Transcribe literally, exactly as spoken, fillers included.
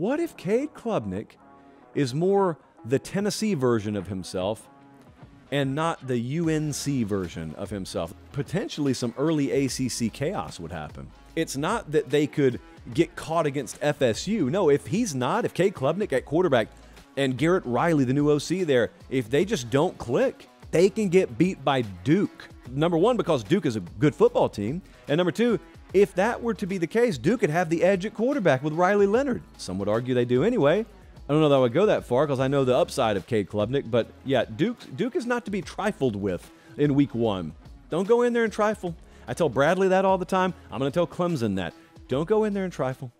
What if Cade Klubnik is more the Tennessee version of himself and not the U N C version of himself? Potentially some early A C C chaos would happen. It's not that they could get caught against F S U. No, if he's not, if Cade Klubnik at quarterback and Garrett Riley, the new O C there, if they just don't click, they can get beat by Duke. Number one, because Duke is a good football team. And number two, if that were to be the case, Duke could have the edge at quarterback with Riley Leonard. Some would argue they do anyway. I don't know that I would go that far because I know the upside of Cade Klubnik. But yeah, Duke, Duke is not to be trifled with in week one. Don't go in there and trifle. I tell Bradley that all the time. I'm going to tell Clemson that. Don't go in there and trifle.